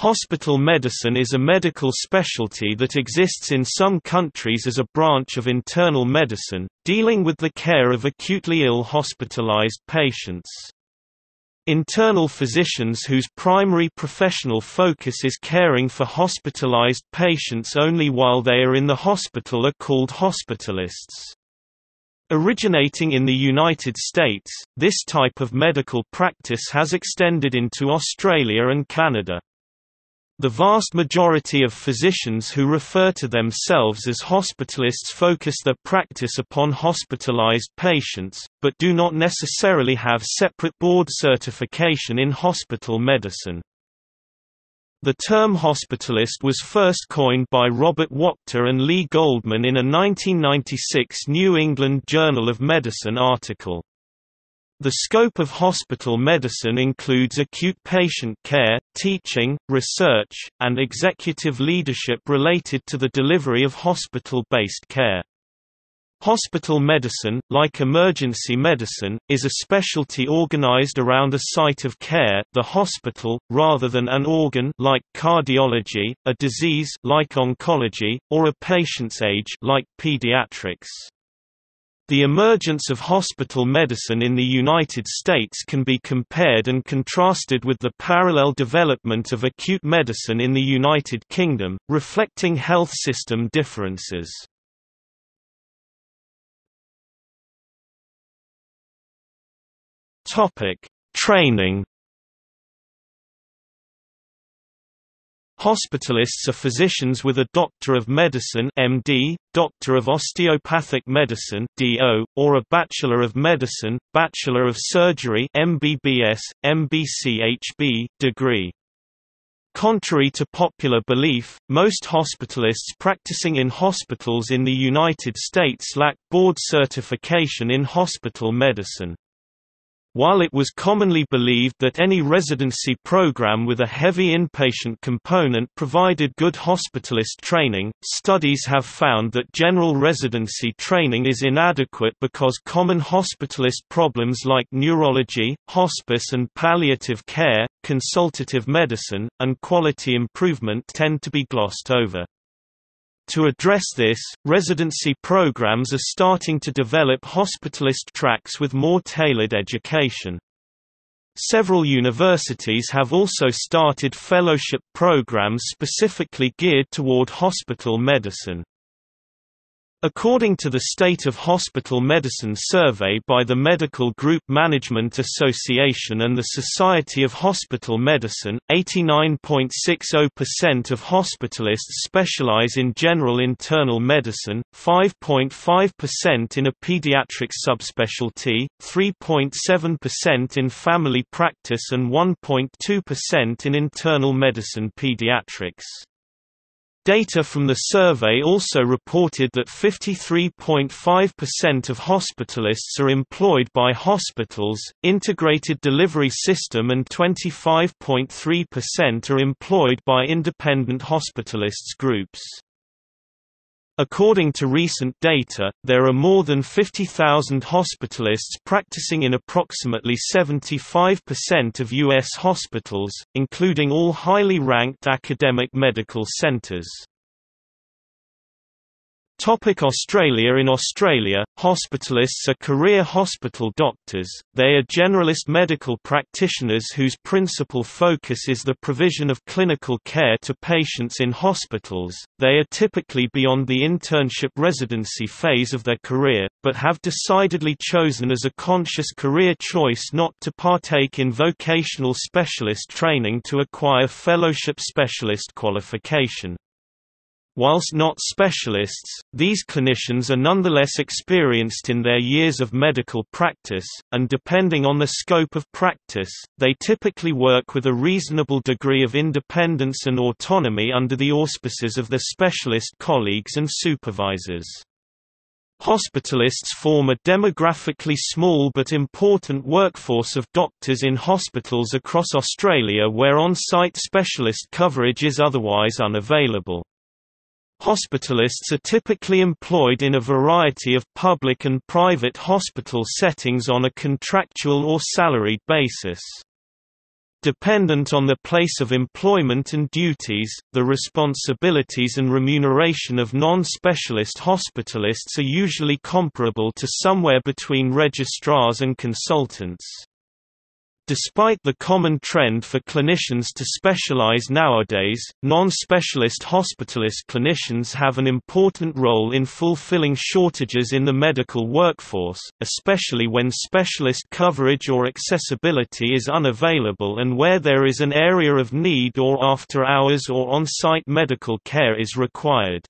Hospital medicine is a medical specialty that exists in some countries as a branch of internal medicine, dealing with the care of acutely ill hospitalized patients. Internal physicians whose primary professional focus is caring for hospitalized patients only while they are in the hospital are called hospitalists. Originating in the United States, this type of medical practice has extended into Australia and Canada. The vast majority of physicians who refer to themselves as hospitalists focus their practice upon hospitalized patients, but do not necessarily have separate board certification in hospital medicine. The term hospitalist was first coined by Robert Wachter and Lee Goldman in a 1996 New England Journal of Medicine article. The scope of hospital medicine includes acute patient care, teaching, research, and executive leadership related to the delivery of hospital-based care. Hospital medicine, like emergency medicine, is a specialty organized around a site of care, the hospital, rather than an organ like cardiology, a disease like oncology, or a patient's age like pediatrics. The emergence of hospital medicine in the United States can be compared and contrasted with the parallel development of acute medicine in the United Kingdom, reflecting health system differences. Topic: Training. Hospitalists are physicians with a Doctor of Medicine (MD), Doctor of Osteopathic Medicine (DO), or a Bachelor of Medicine, Bachelor of Surgery (MBBS, MBCHB) degree. Contrary to popular belief, most hospitalists practicing in hospitals in the United States lack board certification in hospital medicine. While it was commonly believed that any residency program with a heavy inpatient component provided good hospitalist training, studies have found that general residency training is inadequate because common hospitalist problems like neurology, hospice and palliative care, consultative medicine, and quality improvement tend to be glossed over. To address this, residency programs are starting to develop hospitalist tracks with more tailored education. Several universities have also started fellowship programs specifically geared toward hospital medicine. According to the State of Hospital Medicine survey by the Medical Group Management Association and the Society of Hospital Medicine, 89.60% of hospitalists specialize in general internal medicine, 5.5% in a pediatric subspecialty, 3.7% in family practice and 1.2% in internal medicine pediatrics. Data from the survey also reported that 53.5% of hospitalists are employed by hospitals, integrated delivery system and 25.3% are employed by independent hospitalists groups. According to recent data, there are more than 50,000 hospitalists practicing in approximately 75% of U.S. hospitals, including all highly ranked academic medical centers. Australia. In Australia, hospitalists are career hospital doctors. They are generalist medical practitioners whose principal focus is the provision of clinical care to patients in hospitals. They are typically beyond the internship residency phase of their career, but have decidedly chosen as a conscious career choice not to partake in vocational specialist training to acquire fellowship specialist qualification. Whilst not specialists, these clinicians are nonetheless experienced in their years of medical practice, and depending on the scope of practice, they typically work with a reasonable degree of independence and autonomy under the auspices of their specialist colleagues and supervisors. Hospitalists form a demographically small but important workforce of doctors in hospitals across Australia where on-site specialist coverage is otherwise unavailable. Hospitalists are typically employed in a variety of public and private hospital settings on a contractual or salaried basis. Dependent on the place of employment and duties, the responsibilities and remuneration of non-specialist hospitalists are usually comparable to somewhere between registrars and consultants. Despite the common trend for clinicians to specialize nowadays, non-specialist hospitalist clinicians have an important role in fulfilling shortages in the medical workforce, especially when specialist coverage or accessibility is unavailable and where there is an area of need or after-hours or on-site medical care is required.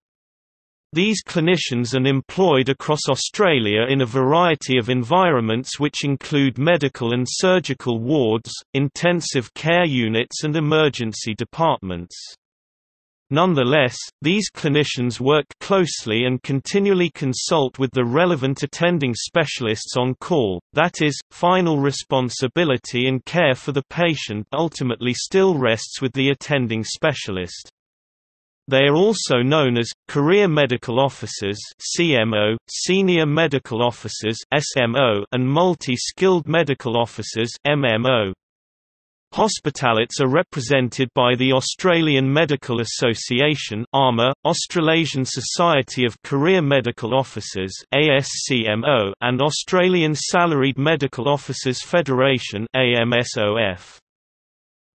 These clinicians are employed across Australia in a variety of environments which include medical and surgical wards, intensive care units and emergency departments. Nonetheless, these clinicians work closely and continually consult with the relevant attending specialists on call, that is, final responsibility and care for the patient ultimately still rests with the attending specialist. They are also known as career medical officers (CMO), senior medical officers (SMO), and multi-skilled medical officers (MMO). Hospitalists are represented by the Australian Medical Association (AMA), Australasian Society of Career Medical Officers (ASCMO), and Australian Salaried Medical Officers Federation (AMSOF).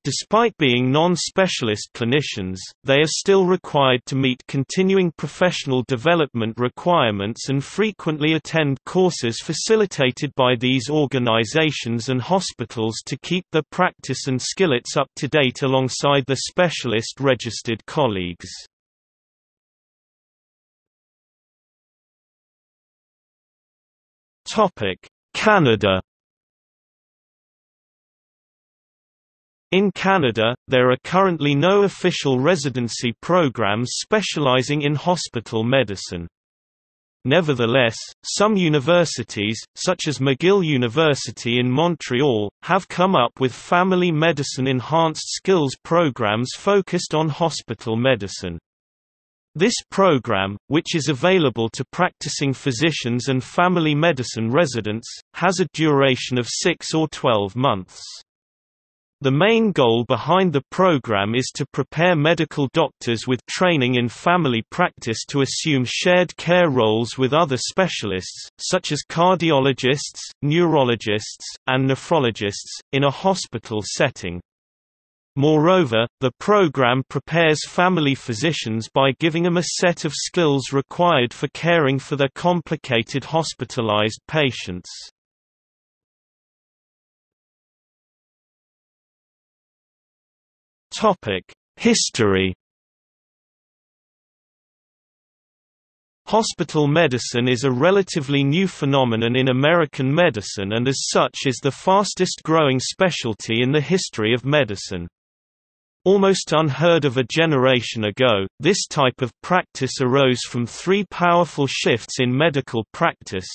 Despite being non-specialist clinicians, they are still required to meet continuing professional development requirements and frequently attend courses facilitated by these organisations and hospitals to keep their practice and skillets up to date alongside their specialist registered colleagues. Canada. In Canada, there are currently no official residency programs specializing in hospital medicine. Nevertheless, some universities, such as McGill University in Montreal, have come up with family medicine enhanced skills programs focused on hospital medicine. This program, which is available to practicing physicians and family medicine residents, has a duration of 6 or 12 months. The main goal behind the program is to prepare medical doctors with training in family practice to assume shared care roles with other specialists, such as cardiologists, neurologists, and nephrologists, in a hospital setting. Moreover, the program prepares family physicians by giving them a set of skills required for caring for their complicated hospitalized patients. History. Hospital medicine is a relatively new phenomenon in American medicine and as such is the fastest growing specialty in the history of medicine. Almost unheard of a generation ago, this type of practice arose from three powerful shifts in medical practice.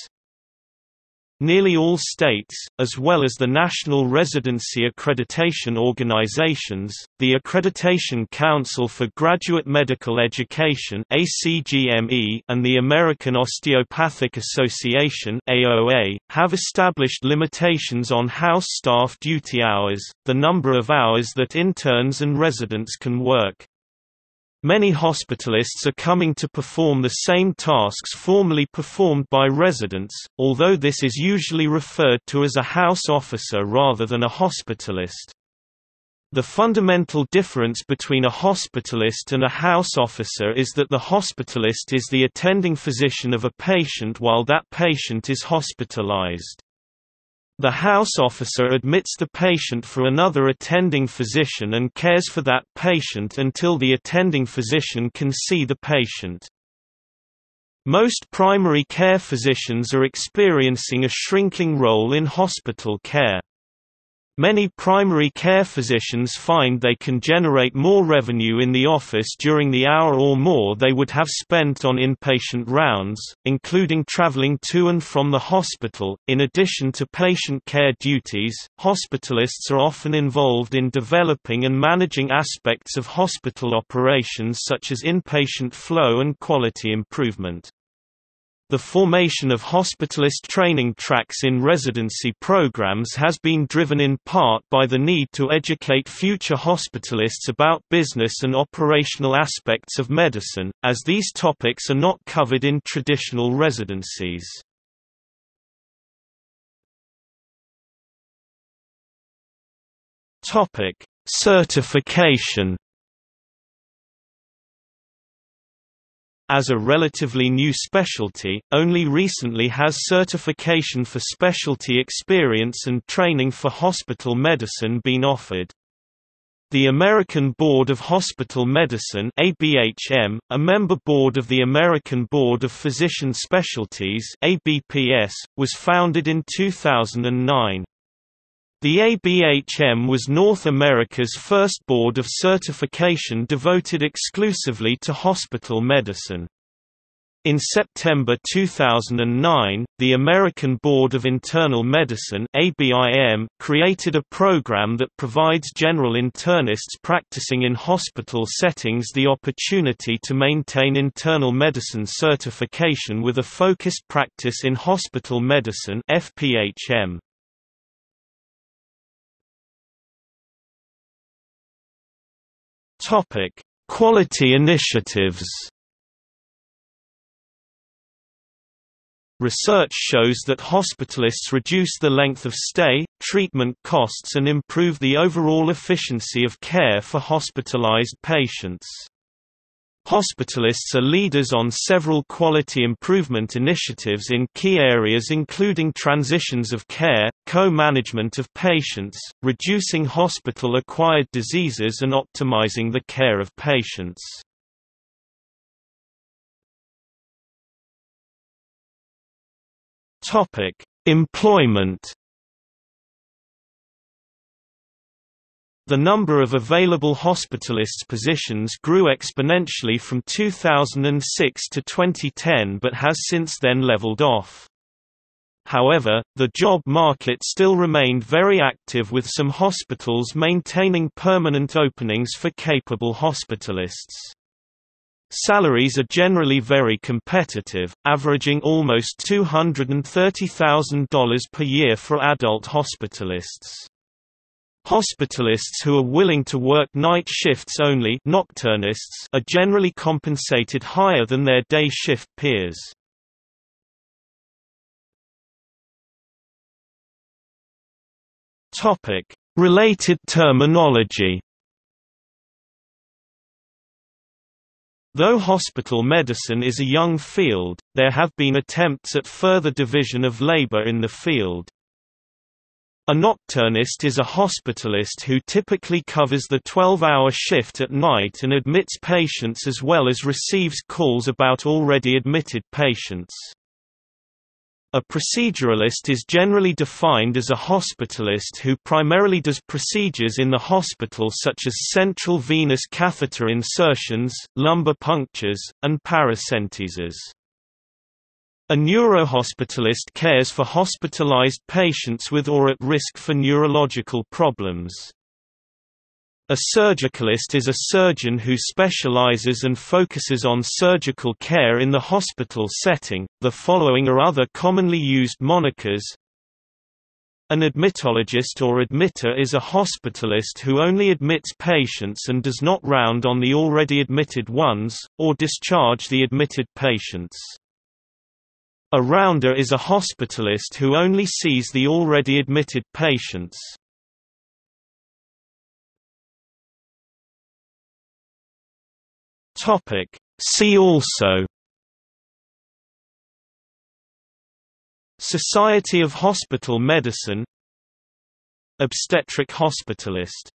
Nearly all states, as well as the national residency accreditation organizations, the Accreditation Council for Graduate Medical Education (ACGME) and the American Osteopathic Association (AOA), have established limitations on house staff duty hours, the number of hours that interns and residents can work. Many hospitalists are coming to perform the same tasks formerly performed by residents, although this is usually referred to as a house officer rather than a hospitalist. The fundamental difference between a hospitalist and a house officer is that the hospitalist is the attending physician of a patient while that patient is hospitalized. The house officer admits the patient for another attending physician and cares for that patient until the attending physician can see the patient. Most primary care physicians are experiencing a shrinking role in hospital care. Many primary care physicians find they can generate more revenue in the office during the hour or more they would have spent on inpatient rounds, including traveling to and from the hospital. In addition to patient care duties, hospitalists are often involved in developing and managing aspects of hospital operations such as inpatient flow and quality improvement. The formation of hospitalist training tracks in residency programs has been driven in part by the need to educate future hospitalists about business and operational aspects of medicine, as these topics are not covered in traditional residencies. Topic: Certification. As a relatively new specialty, only recently has certification for specialty experience and training for hospital medicine been offered. The American Board of Hospital Medicine (ABHM), a member board of the American Board of Physician Specialties (ABPS), was founded in 2009. The ABHM was North America's first board of certification devoted exclusively to hospital medicine. In September 2009, the American Board of Internal Medicine (ABIM) created a program that provides general internists practicing in hospital settings the opportunity to maintain internal medicine certification with a focused practice in hospital medicine (FPHM). Topic: Quality initiatives. Research shows that hospitalists reduce the length of stay, treatment costs, and improve the overall efficiency of care for hospitalized patients. Hospitalists are leaders on several quality improvement initiatives in key areas including transitions of care, co-management of patients, reducing hospital-acquired diseases and optimizing the care of patients. Employment. The number of available hospitalists positions grew exponentially from 2006 to 2010 but has since then leveled off. However, the job market still remained very active, with some hospitals maintaining permanent openings for capable hospitalists. Salaries are generally very competitive, averaging almost $230,000 per year for adult hospitalists. Hospitalists who are willing to work night shifts only, nocturnists, are generally compensated higher than their day shift peers. Topic: Related terminology. Though hospital medicine is a young field, there have been attempts at further division of labor in the field. A nocturnist is a hospitalist who typically covers the 12-hour shift at night and admits patients as well as receives calls about already admitted patients. A proceduralist is generally defined as a hospitalist who primarily does procedures in the hospital such as central venous catheter insertions, lumbar punctures, and paracenteses. A neurohospitalist cares for hospitalized patients with or at risk for neurological problems. A surgicalist is a surgeon who specializes and focuses on surgical care in the hospital setting. The following are other commonly used monikers. An admittologist or admitter is a hospitalist who only admits patients and does not round on the already admitted ones, or discharge the admitted patients. A rounder is a hospitalist who only sees the already admitted patients. See also: Society of Hospital Medicine, Obstetric hospitalist.